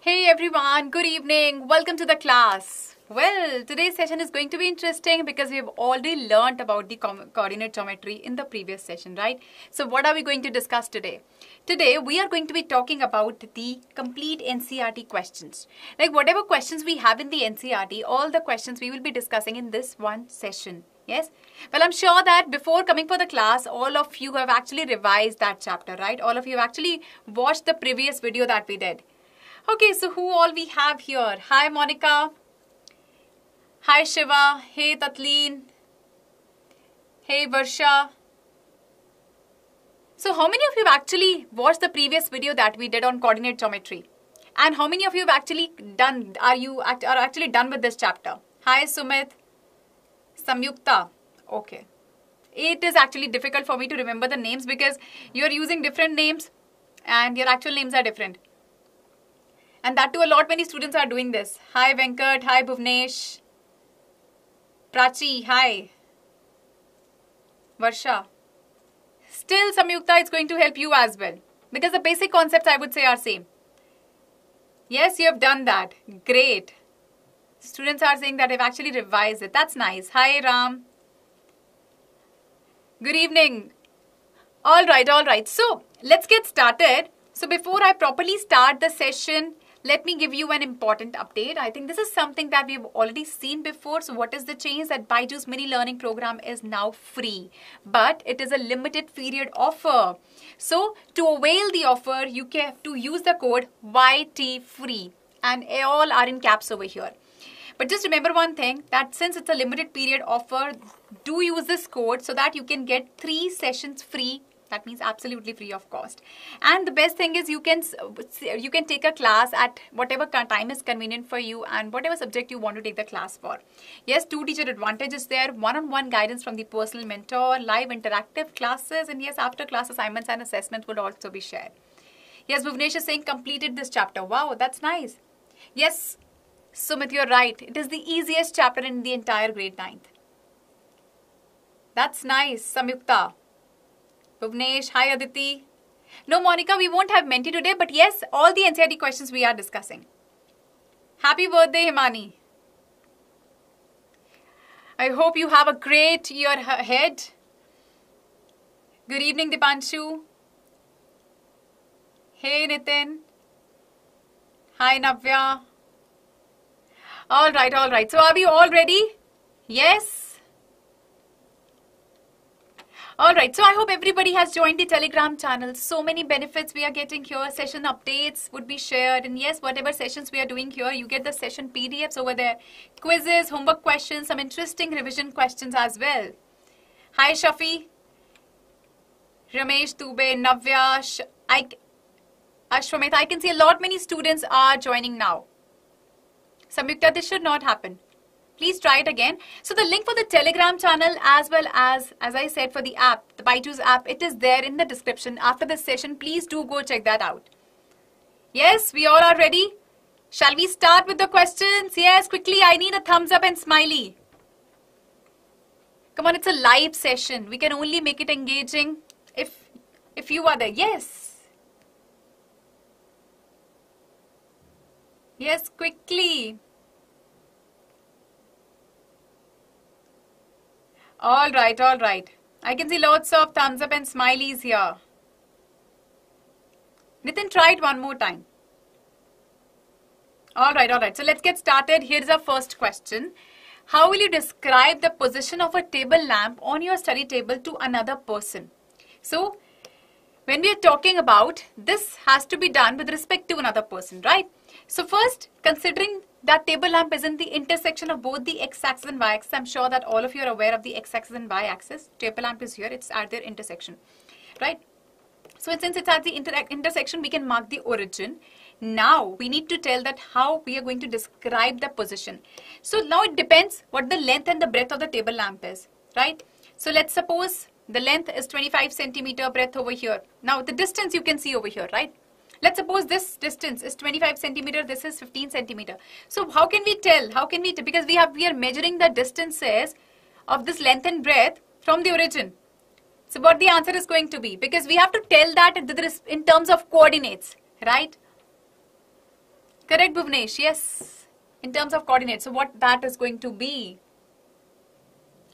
Hey everyone, good evening. Welcome to the class. Well, today's session is going to be interesting because we've already learnt about the coordinate geometry in the previous session, right? So what are we going to discuss today? Today we are going to be talking about the complete NCERT questions. Like whatever questions we have in the NCERT, all the questions we will be discussing in this one session. Yes? Well, I'm sure that before coming for the class, all of you have actually revised that chapter, right? All of you have actually watched the previous video that we did. Okay, so who all we have here? Hi Monica, hi Shiva, hey Tatleen, hey Varsha. So how many of you have actually watched the previous video that we did on coordinate geometry? And how many of you have actually done, are actually done with this chapter? Hi Sumit, Samyukta, okay. It is actually difficult for me to remember the names because you are using different names and your actual names are different. And that too, a lot many students are doing this. Hi Venkat, hi Bhuvnesh, Prachi, hi, Varsha. Still Samyukta is going to help you as well because the basic concepts I would say are same. Yes, you have done that. Great. Students are saying that they've actually revised it. That's nice. Hi Ram. Good evening. Alright, alright. So, let's get started. So before I properly start the session, let me give you an important update. I think this is something that we've already seen before. So what is the change? That BYJU'S mini learning program is now free, but it is a limited period offer. So to avail the offer, you have to use the code YT FREE and all are in caps over here. But just remember one thing, that since it's a limited period offer, do use this code so that you can get 3 sessions free. That means absolutely free of cost. And the best thing is you can take a class at whatever time is convenient for you and whatever subject you want to take the class for. Yes, 2 teacher advantages there, one-on-one guidance from the personal mentor, live interactive classes, and yes, after class assignments and assessments would also be shared. Yes, Bhuvnesh is saying completed this chapter. Wow, that's nice. Yes, Sumit, you're right. It is the easiest chapter in the entire grade 9th. That's nice, Samyukta. Bhuvnesh, hi Aditi. No Monica, we won't have Menti today, but yes, all the NCERT questions we are discussing. Happy birthday, Himani. I hope you have a great year ahead. Good evening, Dipanshu. Hey, Nitin. Hi, Navya. Alright, alright. So, are we all ready? Yes. Alright, so I hope everybody has joined the Telegram channel. So many benefits we are getting here. Session updates would be shared. And yes, whatever sessions we are doing here, you get the session PDFs over there. Quizzes, homework questions, some interesting revision questions as well. Hi, Shafi. Ramesh, Dubey, Navya, Ashwamedh. I can see a lot many students are joining now. Samyukta, this should not happen. Please try it again. So the link for the Telegram channel as well as I said, for the app, the BYJU'S app, it is there in the description. After this session, please do go check that out. Yes, we all are ready. Shall we start with the questions? Yes, quickly, I need a thumbs up and smiley. Come on, it's a live session. We can only make it engaging if you are there. Yes. Yes, quickly. All right, all right. I can see lots of thumbs up and smileys here. Nitin, try it one more time. All right, all right. So let's get started. Here's our first question. How will you describe the position of a table lamp on your study table to another person? So when we are talking about this, has to be done with respect to another person, right? So first, considering that table lamp is in the intersection of both the x-axis and y-axis. I'm sure that all of you are aware of the x-axis and y-axis. Table lamp is here. It's at their intersection, right? So since it's at the intersection, we can mark the origin. Now, we need to tell that how we are going to describe the position. So now it depends what the length and the breadth of the table lamp is, right? So let's suppose the length is 25 centimeter, breadth over here. Now the distance you can see over here, right? Let's suppose this distance is 25 centimeter, this is 15 centimeter. So how can we tell? How can we tell? Because we are measuring the distances of this length and breadth from the origin. So what the answer is going to be? Because we have to tell that in terms of coordinates, right? Correct, Bhuvnesh. Yes. In terms of coordinates. So what that is going to be?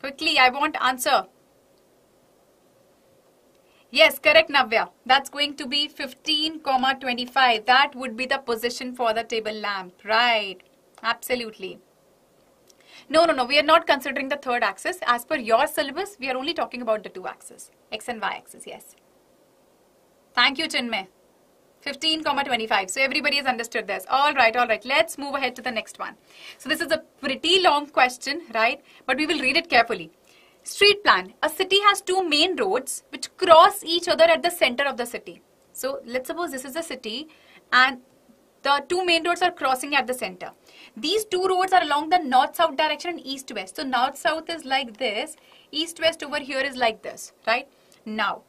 Quickly, I want answer. Yes, correct, Navya. That's going to be 15, 25. That would be the position for the table lamp. Right. Absolutely. No. We are not considering the third axis. As per your syllabus, we are only talking about the two axes. X and Y axis, yes. Thank you, Chinmay. 15, 25. So everybody has understood this. All right. Let's move ahead to the next one. So this is a pretty long question, right? But we will read it carefully. Street plan. A city has two main roads which cross each other at the center of the city. So let's suppose this is a city and the two main roads are crossing at the center. These two roads are along the north-south direction and east-west. So north-south is like this. East-west over here is like this, right? Now,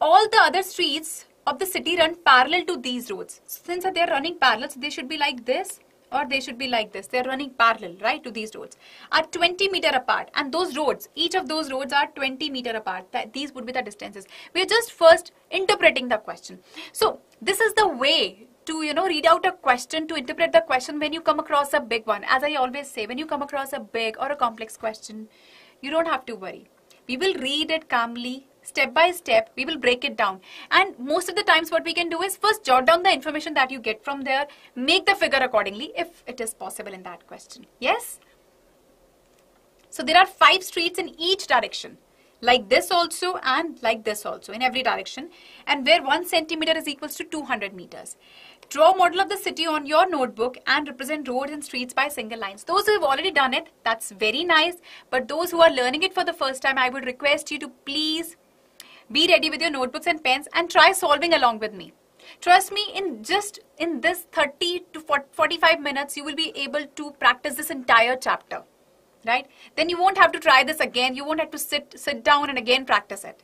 all the other streets of the city run parallel to these roads. Since they are running parallel, so they should be like this or they should be like this. They are running parallel, right, to these roads. Are 20 meter apart. And those roads, each of those roads are 20 meter apart. These would be the distances. We are just first interpreting the question. So this is the way to, you know, read out a question, to interpret the question when you come across a big one. As I always say, when you come across a big or a complex question, you don't have to worry. We will read it calmly, step by step. We will break it down. And most of the times what we can do is first jot down the information that you get from there, make the figure accordingly if it is possible in that question. Yes? So there are 5 streets in each direction. Like this also and like this also, in every direction, and where 1 centimeter is equals to 200 meters. Draw a model of the city on your notebook and represent roads and streets by single lines. Those who have already done it, that's very nice. But those who are learning it for the first time, I would request you to please be ready with your notebooks and pens and try solving along with me. Trust me, in this 30 to 45 minutes, you will be able to practice this entire chapter. Right? Then you won't have to try this again. You won't have to sit down and again practice it.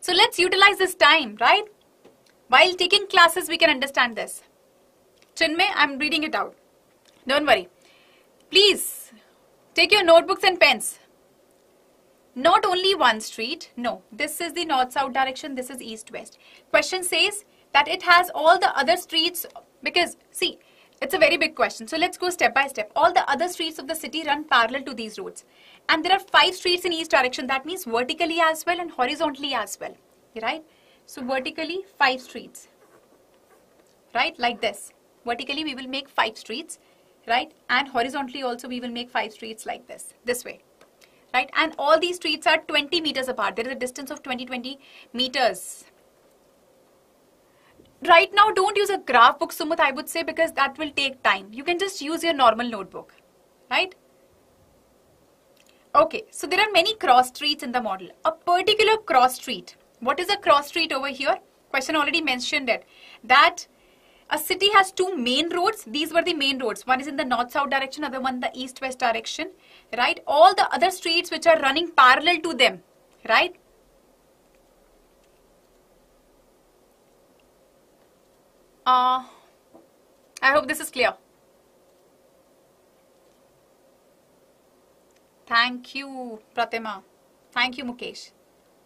So let's utilize this time, right? While taking classes, we can understand this. Chinmay, I'm reading it out. Don't worry. Please take your notebooks and pens. Not only one street. No, this is the north-south direction. This is east-west. Question says that it has all the other streets because, see, it's a very big question. So let's go step by step. All the other streets of the city run parallel to these roads. And there are 5 streets in each direction. That means vertically as well and horizontally as well. Right? So vertically, 5 streets. Right? Like this. Vertically, we will make 5 streets. Right? And horizontally also, we will make 5 streets like this. This way. Right? And all these streets are 20 meters apart. There is a distance of 20 meters. Right now, don't use a graph book, Sumit, I would say, because that will take time. You can just use your normal notebook, right? Okay, so there are many cross streets in the model. A particular cross street. What is a cross street over here? Question already mentioned it. That a city has 2 main roads. These were the main roads. One is in the north-south direction, other one the east-west direction, right? All the other streets which are running parallel to them, right? I hope this is clear. Thank you, Pratima. Thank you, Mukesh.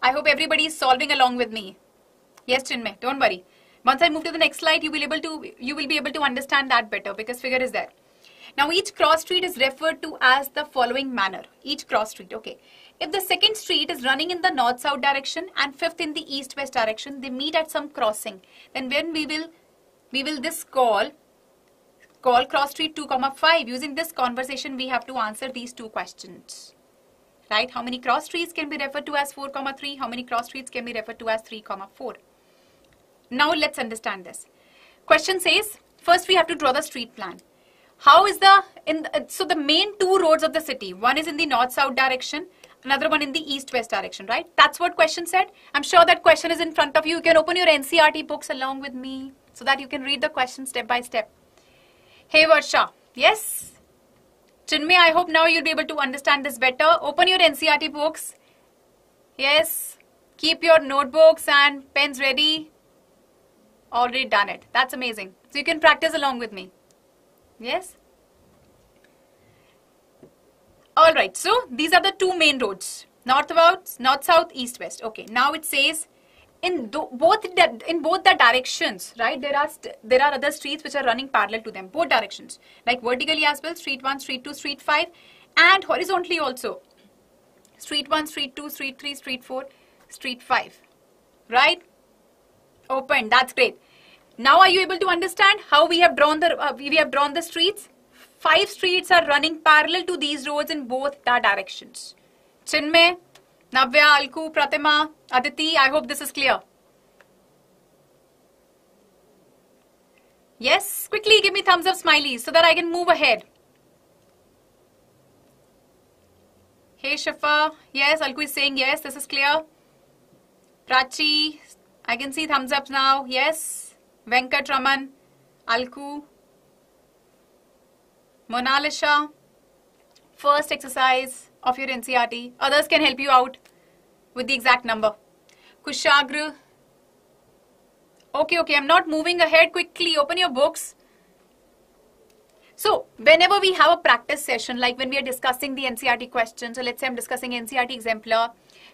I hope everybody is solving along with me. Yes, Chinmay, don't worry. Once I move to the next slide, you will be able to understand that better because figure is there. Now, each cross street is referred to as the following manner. Each cross street, okay. If the second street is running in the north-south direction and 5th in the east-west direction, they meet at some crossing. Then when we will this call cross street 2, 5. Using this conversation, we have to answer these 2 questions. Right? How many cross streets can be referred to as 4, 3? How many cross streets can be referred to as 3, 4? Now let's understand this. Question says, first we have to draw the street plan. How is the main 2 roads of the city, one is in the north-south direction, another one in the east-west direction, right? That's what question said. I'm sure that question is in front of you. You can open your NCERT books along with me so that you can read the question step by step. Hey, Varsha. Yes? Chinmay, I hope now you'll be able to understand this better. Open your NCERT books. Yes. Keep your notebooks and pens ready. Already done it. That's amazing. So you can practice along with me. Yes? Alright, so these are the 2 main roads. North-south, east-west. Okay, now it says in both the directions, right? There are other streets which are running parallel to them, both directions, like vertically as well, street 1, street 2, street 5, and horizontally also, street 1, street 2, street 3, street 4, street 5, right? Open. That's great. Now are you able to understand how we have drawn the streets? 5 streets are running parallel to these roads in both the directions. Chinmay, Navya, Alku, Pratima, Aditi, I hope this is clear. Yes, quickly give me thumbs up, smileys, so that I can move ahead. Hey Shafa, yes, Alku is saying yes, this is clear. Prachi, I can see thumbs ups now, yes. Venkat Raman, Alku, Monalisha, first exercise of your NCERT. Others can help you out with the exact number. Kushagra. Okay, I'm not moving ahead. Quickly open your books. So, whenever we have a practice session, like when we are discussing the NCERT questions, so let's say I'm discussing NCERT exemplar.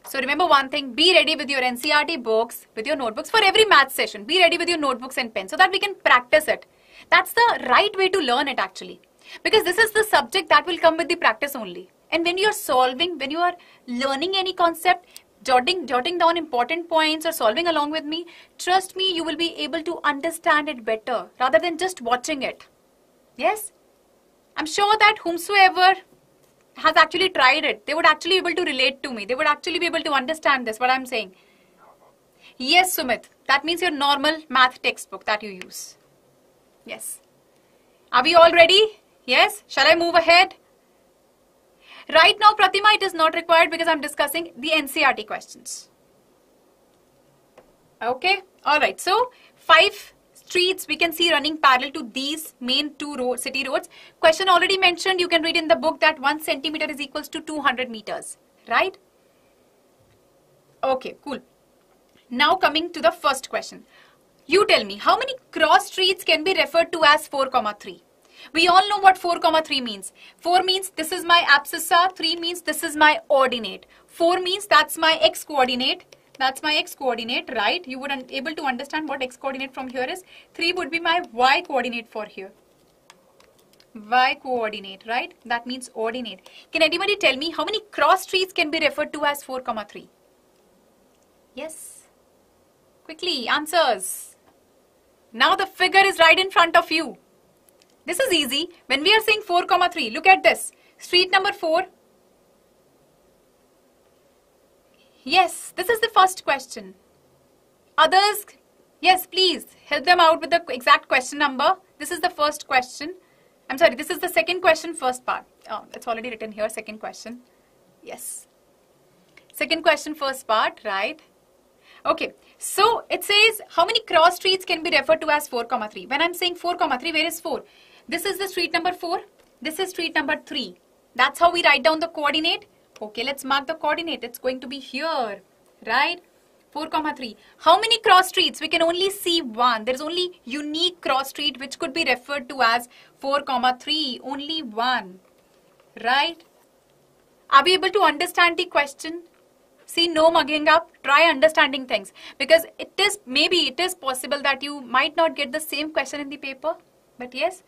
So, remember one thing, be ready with your NCERT books, with your notebooks for every math session. Be ready with your notebooks and pen so that we can practice it. That's the right way to learn it actually. Because this is the subject that will come with the practice only. And when you are solving, when you are learning any concept, jotting down important points or solving along with me, trust me, you will be able to understand it better rather than just watching it. Yes, I'm sure that whomsoever has actually tried it, they would actually be able to relate to me. They would actually be able to understand this, what I'm saying. Yes, Sumit, that means your normal math textbook that you use. Yes. Are we all ready? Yes. Shall I move ahead? Right now, Pratima, it is not required because I'm discussing the NCERT questions. Okay. All right. So, 5 streets we can see running parallel to these main 2 city roads. Question already mentioned. You can read in the book that 1 centimeter is equals to 200 meters. Right? Okay. Cool. Now, coming to the first question. You tell me, how many cross streets can be referred to as 4,3? We all know what 4,3 means. 4 means this is my abscissa, 3 means this is my ordinate. 4 means that's my x coordinate. That's my x coordinate, right? You would be able to understand what x coordinate from here is. 3 would be my y coordinate for here. Y coordinate, right? That means ordinate. Can anybody tell me how many cross streets can be referred to as 4,3? Yes. Quickly, answers. Now the figure is right in front of you. This is easy. When we are saying 4,3, look at this. Street number 4. Yes, this is the first question. Others, yes, please help them out with the exact question number. This is the first question. I'm sorry, this is the second question, first part. Oh, it's already written here, second question. Yes. Second question, first part, right? Okay, so it says how many cross streets can be referred to as 4,3. When I'm saying 4,3, where is 4? This is the street number 4. This is street number 3. That's how we write down the coordinate. Okay, let's mark the coordinate. It's going to be here, right? 4,3. How many cross streets? We can only see one. There's only unique cross street which could be referred to as 4,3. Only one, right? Are we able to understand the question? See, no mugging up. Try understanding things. Because maybe it is possible that you might not get the same question in the paper. But yes,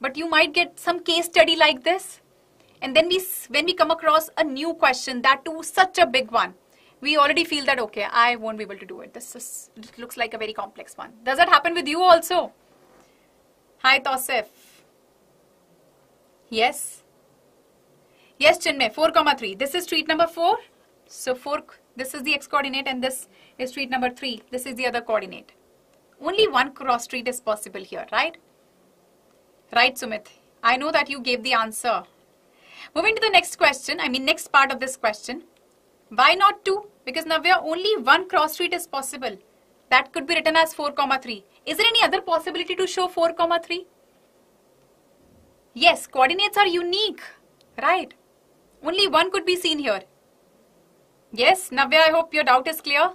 but you might get some case study like this. And then when we come across a new question, that too such a big one, we already feel that, okay, I won't be able to do it. This looks like a very complex one. Does that happen with you also? Hi, Tosif. Yes. Yes, Chinmay, 4,3. This is street number 4. So, this is the x coordinate and this is street number 3. This is the other coordinate. Only one cross street is possible here, right? Right, Sumit. I know that you gave the answer. Moving to the next question, next part of this question. Why not 2? Because Navya, only one cross street is possible. That could be written as 4,3. Is there any other possibility to show 4,3? Yes, coordinates are unique, right? Only one could be seen here. Yes, Navya, I hope your doubt is clear.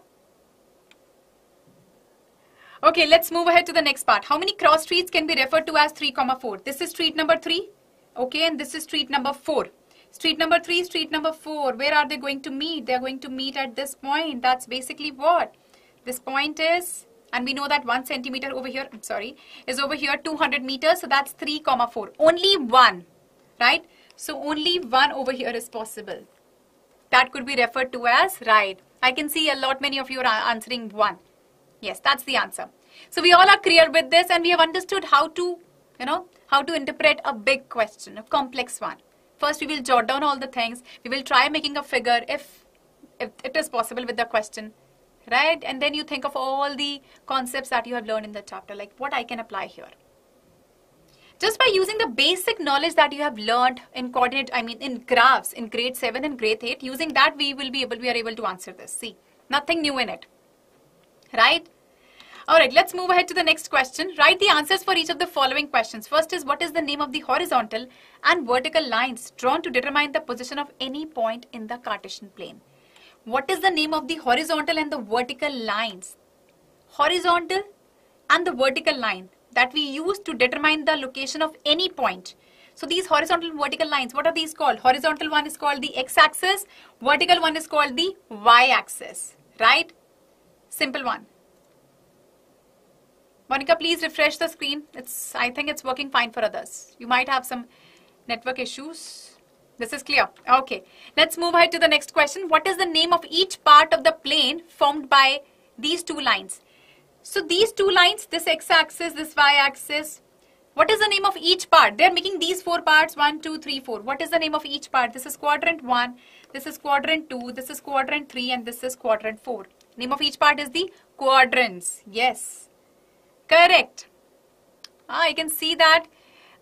Okay, let's move ahead to the next part. How many cross streets can be referred to as 3,4? This is street number 3. Okay, and this is street number 4. Street number 3, street number 4. Where are they going to meet? They are going to meet at this point. That's basically what? This point is, and we know that 1 centimeter over here, I'm sorry, is over here 200 meters. So that's 3, 4. Only one, right? So only one over here is possible. That could be referred to as right. I can see a lot many of you are answering one. Yes, that's the answer. So we all are clear with this, and we have understood how to, how to interpret a big question, a complex one. First, we will jot down all the things. We will try making a figure if it is possible with the question, right? And then you think of all the concepts that you have learned in the chapter, like what I can apply here. Just by using the basic knowledge that you have learned in graphs in grade 7 and grade 8, using that we are able to answer this. See, nothing new in it, right? All right, let's move ahead to the next question. Write the answers for each of the following questions. First is, what is the name of the horizontal and vertical lines drawn to determine the position of any point in the Cartesian plane? What is the name of the horizontal and the vertical lines? Horizontal and the vertical line that we use to determine the location of any point. So these horizontal and vertical lines, what are these called? Horizontal one is called the x-axis, vertical one is called the y-axis, right? Simple one. Monica, please refresh the screen. I think it's working fine for others. You might have some network issues. This is clear. Okay. Let's move ahead to the next question. What is the name of each part of the plane formed by these two lines? So these two lines, this x-axis, this y-axis, what is the name of each part? They're making these four parts, 1, 2, 3, 4. What is the name of each part? This is quadrant 1, this is quadrant 2, this is quadrant 3, and this is quadrant 4. Name of each part is the quadrants. Yes. Correct. I can see that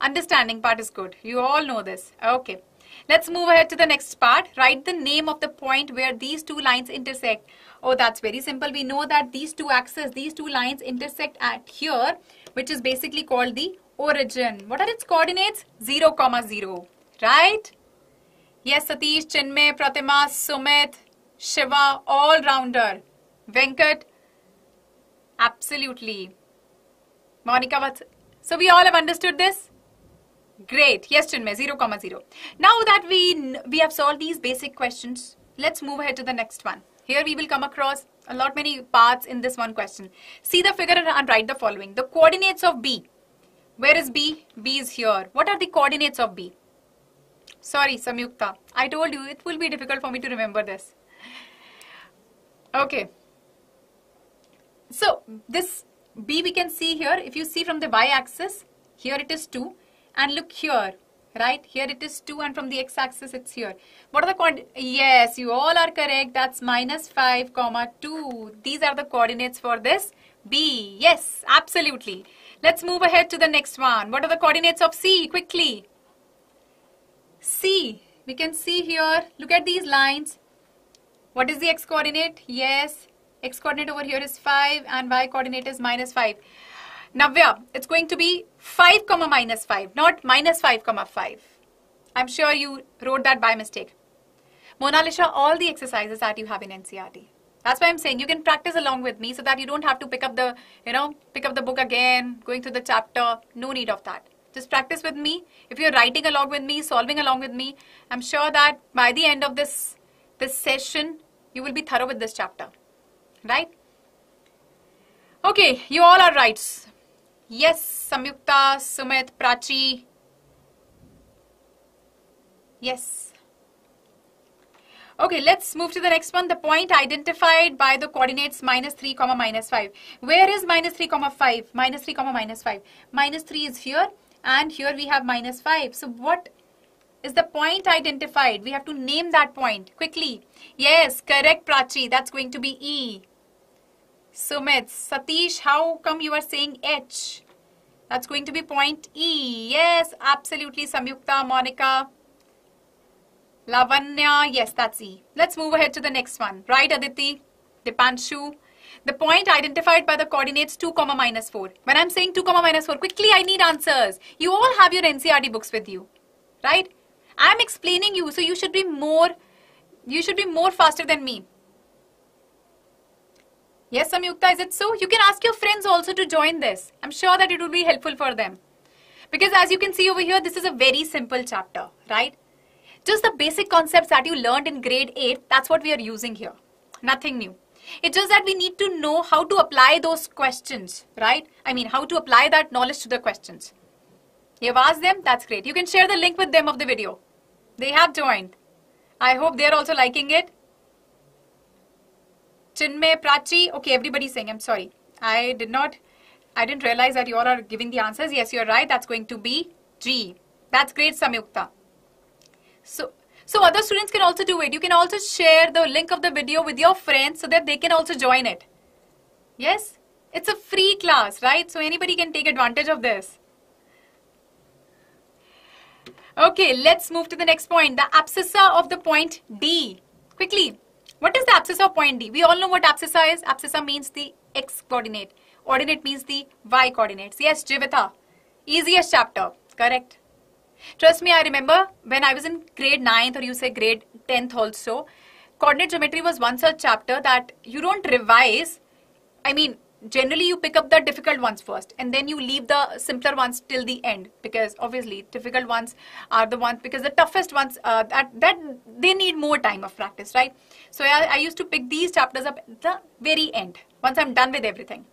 understanding part is good. You all know this. Okay. Let's move ahead to the next part. Write the name of the point where these two lines intersect. Oh, that's very simple. We know that these two axes, these two lines intersect at here, which is basically called the origin. What are its coordinates? 0, 0. Right? Yes, Satish, Chinmay, Pratima, Sumit, Shiva, all rounder. Venkat. Absolutely. Monica, so we all have understood this? Great. Yes, Chinmay, 0, 0. Now that we have solved these basic questions, let's move ahead to the next one. Here we will come across a lot many parts in this one question. See the figure and write the following. The coordinates of B. Where is B? B is here. What are the coordinates of B? Sorry, Samyukta. I told you it will be difficult for me to remember this. Okay. So, this B we can see here. If you see from the y-axis, here it is 2, and look here, right? Here it is 2, and from the x-axis it's here. What are the coordinates? Yes, you all are correct. That's -5, 2. These are the coordinates for this B. Yes, absolutely. Let's move ahead to the next one. What are the coordinates of C? Quickly. C, we can see here. Look at these lines. What is the x-coordinate? Yes. X-coordinate over here is 5 and y-coordinate is -5. Navya, it's going to be 5, -5, not -5, 5. I'm sure you wrote that by mistake. Monalisha, all the exercises that you have in NCERT. That's why I'm saying you can practice along with me so that you don't have to pick up the, pick up the book again, going through the chapter. No need of that. Just practice with me. If you're writing along with me, solving along with me, I'm sure that by the end of this session, you will be thorough with this chapter. Right? Okay, you all are right. Yes, Samyukta, Sumit, Prachi. Yes. Okay, let's move to the next one. The point identified by the coordinates -3, -5. Where is -3, 5? -3, -5. -3 is here, and here we have -5. So what is the point identified? We have to name that point quickly. Yes, correct, Prachi. That's going to be E. Sumit, Satish, how come you are saying H? That's going to be point E. Yes, absolutely, Samyukta, Monica, Lavanya. Yes, that's E. Let's move ahead to the next one. Right, Aditi, Dipanshu. The point identified by the coordinates (2, -4). When I'm saying (2, -4), quickly, I need answers. You all have your NCERT books with you, right? I'm explaining you, so you should be more faster than me. Yes, Samyukta, is it so? You can ask your friends also to join this. I'm sure that it will be helpful for them. Because as you can see over here, this is a very simple chapter, right? Just the basic concepts that you learned in grade 8, that's what we are using here. Nothing new. It's just that we need to know how to apply those questions, right? I mean, how to apply that knowledge to the questions. You've asked them, that's great. You can share the link with them of the video. They have joined. I hope they're also liking it. Chinmay, Prachi, okay, everybody's saying, I'm sorry. I didn't realize that you all are giving the answers. Yes, you're right. That's going to be G. That's great, Samyukta. So other students can also do it. You can also share the link of the video with your friends so that they can also join it. Yes, it's a free class, right? So anybody can take advantage of this. Okay, let's move to the next point. The abscissa of the point D. Quickly, what is the abscissa of point D? We all know what abscissa is. Abscissa means the X coordinate. Ordinate means the Y coordinates. Yes, Jivitha. Easiest chapter. Correct. Trust me, I remember when I was in grade 9th or you say grade 10th also, coordinate geometry was one such chapter that you don't revise. I mean, generally you pick up the difficult ones first and then you leave the simpler ones till the end, because obviously difficult ones are the ones, because the toughest ones, that they need more time of practice, right? So I used to pick these chapters up at the very end once I'm done with everything.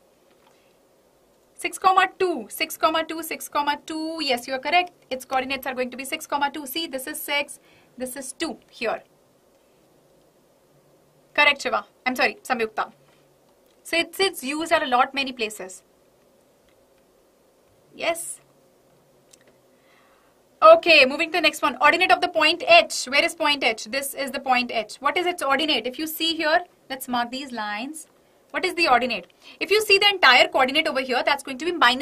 6, 2, 6, 2, 6, 2. Yes, you are correct. Its coordinates are going to be 6, 2. See, this is 6. This is 2 here. Correct, Shiva. I'm sorry, Samyukta. So it's used at a lot many places. Yes. Okay, moving to the next one. Ordinate of the point H. Where is point H? This is the point H. What is its ordinate? If you see here, let's mark these lines. What is the ordinate? If you see the entire coordinate over here, that's going to be -5,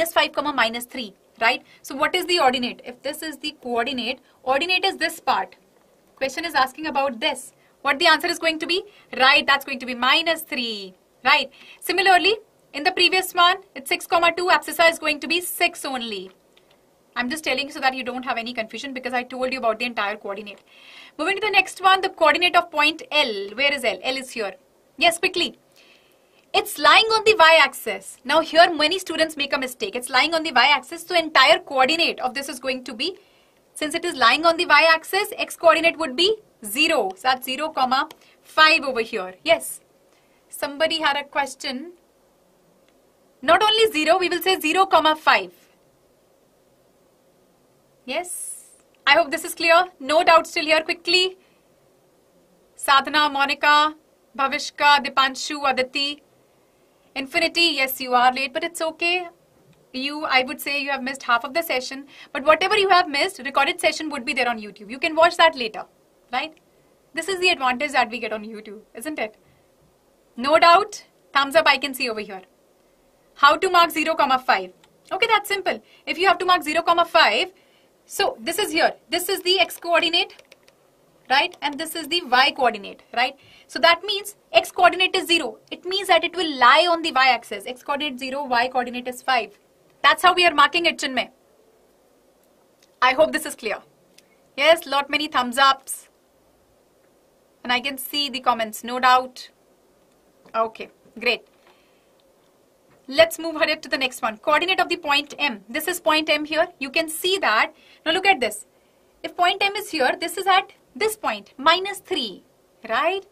-3, right? So what is the ordinate? If this is the coordinate, ordinate is this part. Question is asking about this. What the answer is going to be? Right, that's going to be -3, right? Similarly, in the previous one, it's 6, 2. Abscissa is going to be 6 only. I'm just telling you so that you don't have any confusion, because I told you about the entire coordinate. Moving to the next one, the coordinate of point L. Where is L? L is here. Yes, quickly. It's lying on the y-axis. Now here many students make a mistake. It's lying on the y-axis, so entire coordinate of this is going to be, since it is lying on the y-axis, x coordinate would be 0. So that's 0, 5 over here. Yes. Somebody had a question. Not only 0, we will say 0, 5. Yes. I hope this is clear. No doubt still here. Quickly. Sadhana, Monica, Bhavishka, Dipanshu, Aditi. Infinity, yes, you are late, but it's okay. I would say you have missed half of the session. But whatever you have missed, recorded session would be there on YouTube. You can watch that later, right? This is the advantage that we get on YouTube, isn't it? No doubt, thumbs up I can see over here. How to mark 0, 5. Okay, that's simple. If you have to mark 0, 5, so this is here. This is the x coordinate, right? And this is the y coordinate, right? So that means x coordinate is 0. It means that it will lie on the y axis. X coordinate 0, y coordinate is 5. That's how we are marking it, Chinmay. I hope this is clear. Yes, lot many thumbs ups. And I can see the comments, no doubt. Okay, great. Let's move ahead to the next one. Coordinate of the point M. This is point M here. You can see that. Now look at this. If point M is here, this is at this point, -3, right?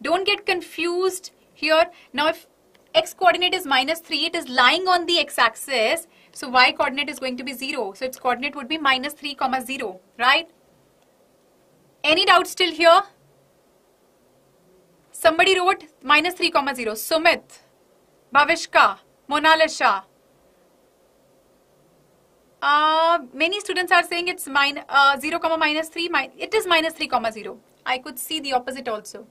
Don't get confused here. Now, if x coordinate is -3, it is lying on the x-axis. So, y coordinate is going to be 0. So, its coordinate would be -3, 0, right? Any doubt still here? Somebody wrote -3, 0. Sumit, Bhavishka, Monalisha. Many students are saying it's -0, -3. It is -3, 0. I could see the opposite also.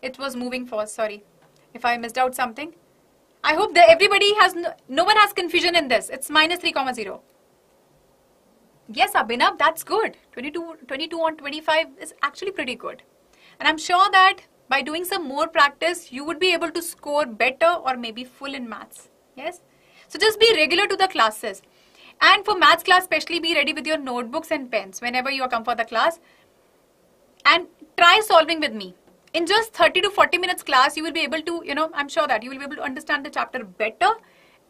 It was moving fast. Sorry if I missed out something. I hope that everybody has, no one has confusion in this. It's -3, 0. Yes, Abhinav, that's good. 22 on 25 is actually pretty good. And I'm sure that by doing some more practice, you would be able to score better or maybe full in maths. Yes. So just be regular to the classes. And for maths class, especially be ready with your notebooks and pens whenever you come for the class. And try solving with me. In just 30 to 40 minutes class, you will be able to, I'm sure that you will be able to understand the chapter better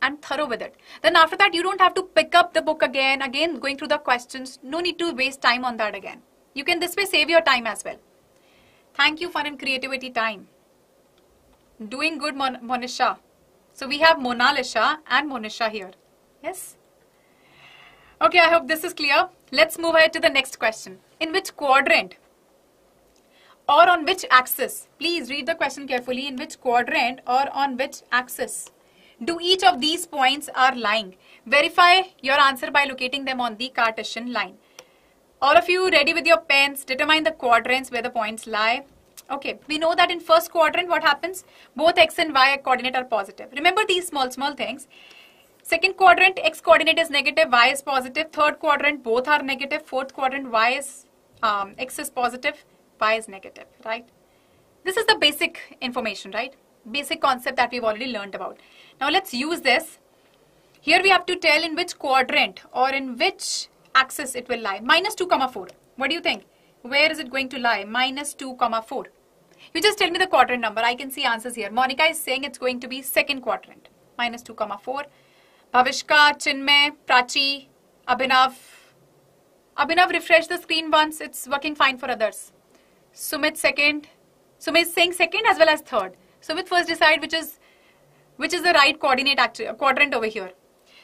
and thorough with it. Then after that, you don't have to pick up the book again going through the questions. No need to waste time on that again. You can this way save your time as well. Thank you, fun and creativity time. Doing good, Monisha. So we have Monalisha and Monisha here. Yes? Okay, I hope this is clear. Let's move ahead to the next question. In which quadrant or on which axis? Please read the question carefully. In which quadrant or on which axis do each of these points are lying? Verify your answer by locating them on the Cartesian line. All of you ready with your pens? Determine the quadrants where the points lie. Okay, we know that in first quadrant what happens? Both x and y coordinate are positive. Remember these small things. Second quadrant, x coordinate is negative, y is positive. Third quadrant, both are negative. Fourth quadrant, x is positive, y is negative, right? This is the basic information, right? Basic concept that we've already learned about. Now let's use this. Here we have to tell in which quadrant or in which axis it will lie. -2, 4. What do you think? Where is it going to lie? -2, 4. You just tell me the quadrant number. I can see answers here. Monica is saying it's going to be second quadrant. -2, 4. Bhavishka, Chinmay, Prachi, Abhinav. Abhinav, refresh the screen once. It's working fine for others. Sumit second. Sumit is saying second as well as third. Sumit first decide which is the right coordinate quadrant over here.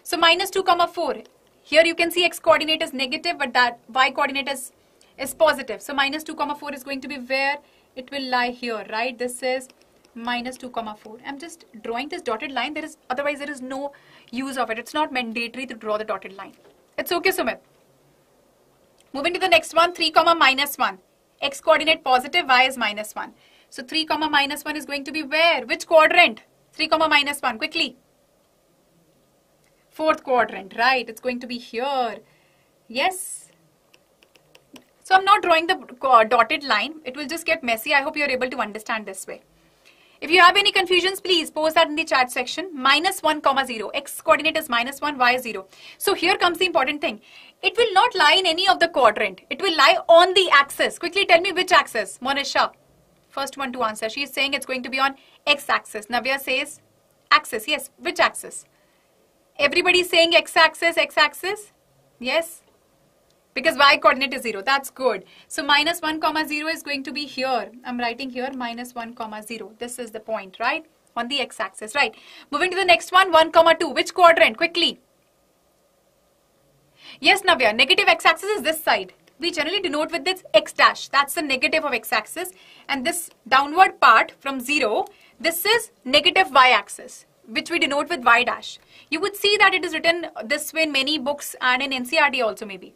So -2, 4. Here you can see x coordinate is negative, but that y coordinate is positive. So -2, 4 is going to be where it will lie here, right? This is -2, 4. I'm just drawing this dotted line. Otherwise there is no use of it. It's not mandatory to draw the dotted line. It's okay, Sumit. Moving to the next one, 3, -1. X coordinate positive, y is -1. So 3, -1 is going to be where? Which quadrant? 3, -1, quickly. Fourth quadrant, right? It's going to be here. Yes. So I'm not drawing the dotted line. It will just get messy. I hope you're able to understand this way. If you have any confusions, please post that in the chat section. -1, 0. X coordinate is -1, y is 0. So here comes the important thing. It will not lie in any of the quadrant. It will lie on the axis. Quickly tell me which axis. Monisha, first one to answer. She is saying it's going to be on x-axis. Navya says axis. Yes, which axis? Everybody saying x-axis, x-axis. Yes, because y coordinate is 0. That's good. So -1, 0 is going to be here. I'm writing here -1, 0. This is the point, right? On the x-axis, right? Moving to the next one, 1, 2. Which quadrant? Quickly. Yes, Navya, negative x-axis is this side. We generally denote with this x-dash. That's the negative of x-axis. And this downward part from 0, this is negative y-axis, which we denote with y-dash. You would see that it is written this way in many books and in NCERT also maybe.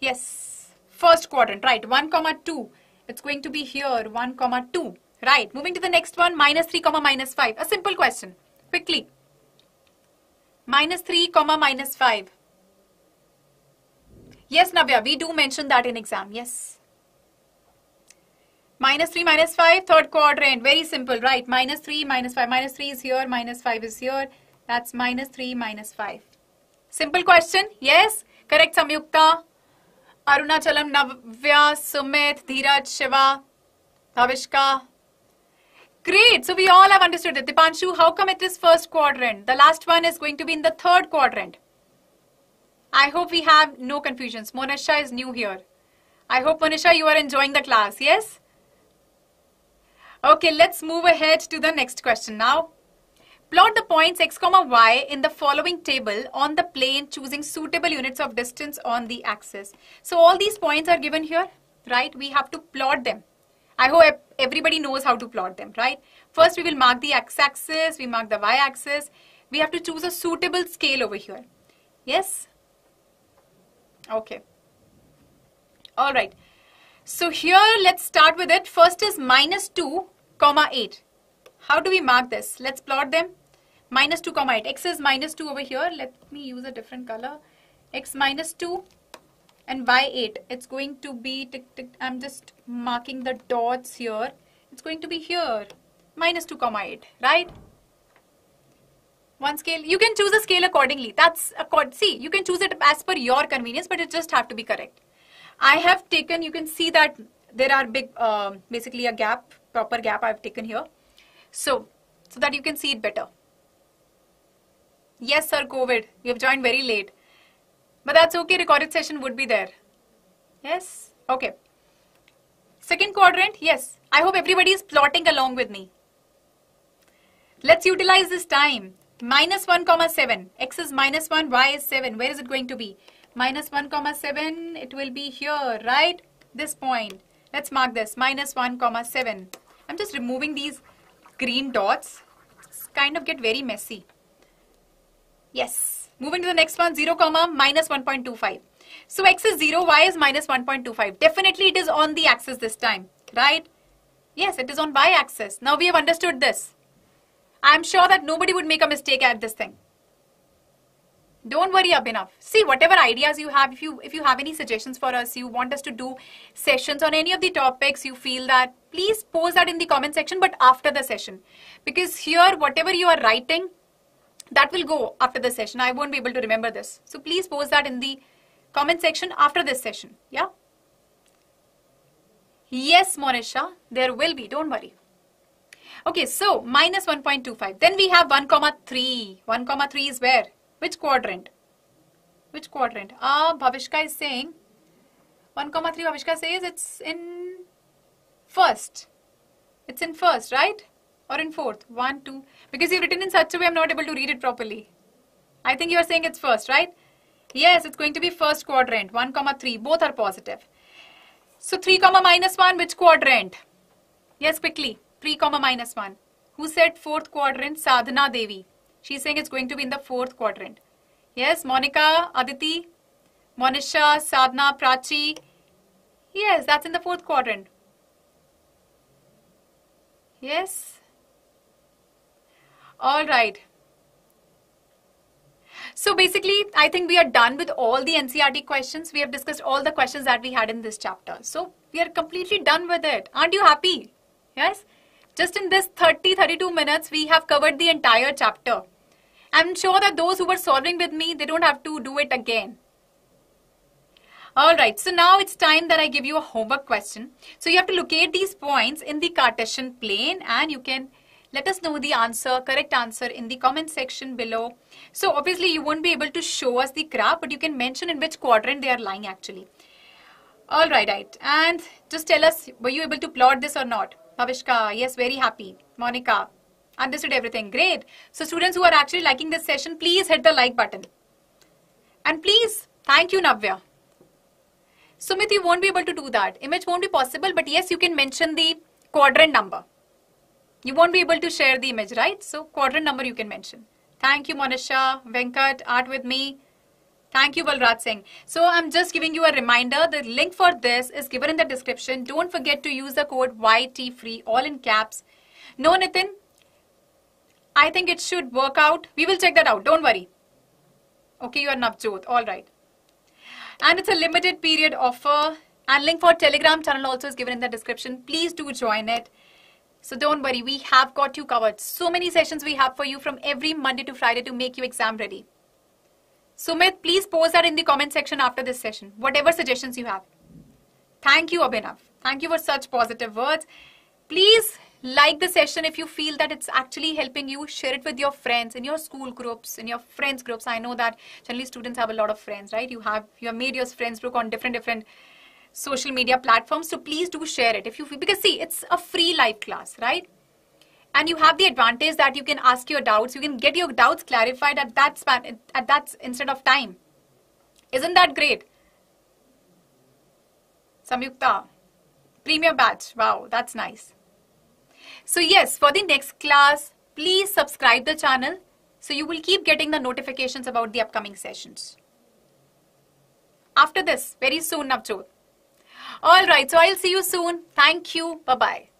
Yes, first quadrant, right? 1, 2. It's going to be here, 1, 2. Right, moving to the next one, -3, -5. A simple question, quickly. -3, -5. Yes, Navya, we do mention that in exam, yes. -3, -5, third quadrant, very simple, right? -3, -5. -3 is here, -5 is here. That's -3, -5. Simple question, yes. Correct, Samyukta. Arunachalam, Navya, Sumit, Dheeraj, Shiva, Bhavishka. Great, so we all have understood it. Dipanshu, how come it is first quadrant? The last one is going to be in the third quadrant. I hope we have no confusions. Monisha is new here. I hope, Monisha, you are enjoying the class. Yes? Okay, let's move ahead to the next question now. Plot the points x, y in the following table on the plane, choosing suitable units of distance on the axis. So all these points are given here, right? We have to plot them. I hope everybody knows how to plot them, right? First, we will mark the x-axis. We mark the y-axis. We have to choose a suitable scale over here. Yes? Okay. All right. So here, let's start with it. First is -2, 8. How do we mark this? Let's plot them. -2, 8. X is -2 over here. Let me use a different color. X -2 and y 8. It's going to be, I'm just marking the dots here. It's going to be here. -2, 8, right? One scale, you can choose a scale accordingly. That's a chord. See, you can choose it as per your convenience, but it just have to be correct. I have taken, you can see that there are big, basically a gap, proper gap I've taken here. So that you can see it better. Yes, sir, COVID, you have joined very late. But that's okay, recorded session would be there. Yes, okay. Second quadrant, yes. I hope everybody is plotting along with me. Let's utilize this time. -1, 7. X is -1, y is 7. Where is it going to be? -1, 7. It will be here, right? This point. Let's mark this. -1, 7. I'm just removing these green dots. It's kind of get very messy. Yes. Moving to the next one. 0, -1.25. So x is 0, y is -1.25. Definitely it is on the axis this time, right? Yes, it is on y axis. Now we have understood this. I am sure that nobody would make a mistake at this thing. Don't worry, Abhinav. See, whatever ideas you have, if you have any suggestions for us, you want us to do sessions on any of the topics you feel that, please post that in the comment section, but after the session. Because here, whatever you are writing, that will go after the session. I won't be able to remember this. So please post that in the comment section after this session. Yeah? Yes, Monisha, there will be. Don't worry. Okay, so -1.25. Then we have 1, 3. 1, 3 is where? Which quadrant? Which quadrant? Bhavishka is saying 1, 3. Bhavishka says it's in first. It's in first, right? Or in fourth? 1, 2. Because you've written in such a way, I'm not able to read it properly. I think you are saying it's first, right? Yes, it's going to be first quadrant. 1, 3. Both are positive. So 3, -1. Which quadrant? Yes, quickly. 3, -1. Who said 4th quadrant? Sadhana Devi. She's saying it's going to be in the 4th quadrant. Yes, Monica, Aditi, Monisha, Sadhana, Prachi. Yes, that's in the 4th quadrant. Yes. All right. So basically, I think we are done with all the NCERT questions. We have discussed all the questions that we had in this chapter. So we are completely done with it. Aren't you happy? Yes. Just in this 30-32 minutes, we have covered the entire chapter. I'm sure that those who were solving with me, they don't have to do it again. Alright, so now it's time that I give you a homework question. So you have to locate these points in the Cartesian plane and you can let us know the answer, correct answer in the comment section below. So obviously you won't be able to show us the graph, but you can mention in which quadrant they are lying actually. Alright, right. And just tell us, were you able to plot this or not? Bhavishka, yes, very happy. Monica, understood everything. Great. So students who are actually liking this session, please hit the like button. And please, thank you, Navya. Sumit, you won't be able to do that. Image won't be possible, but yes, you can mention the quadrant number. You won't be able to share the image, right? So quadrant number you can mention. Thank you, Monisha, Venkat, Art with me. Thank you, Balraj Singh. So I'm just giving you a reminder. The link for this is given in the description. Don't forget to use the code YTFREE, all in caps. No, Nitin, I think it should work out. We will check that out. Don't worry. Okay, you are Navjot. All right. And it's a limited period offer. And link for Telegram channel also is given in the description. Please do join it. So don't worry. We have got you covered. So many sessions we have for you from every Monday to Friday to make you exam ready. Sumit, please post that in the comment section after this session. Whatever suggestions you have. Thank you, Abhinav. Thank you for such positive words. Please like the session if you feel that it's actually helping you. Share it with your friends, in your school groups, in your friends groups. I know that generally students have a lot of friends, right? You have made your friends group on different social media platforms. So please do share it if you feel, because see, it's a free live class, right? And you have the advantage that you can ask your doubts. You can get your doubts clarified at that span, at that instant of time. Isn't that great? Samyukta, Premier Batch. Wow, that's nice. So yes, for the next class, please subscribe the channel so you will keep getting the notifications about the upcoming sessions. After this, very soon, Navjot. All right, so I'll see you soon. Thank you. Bye-bye.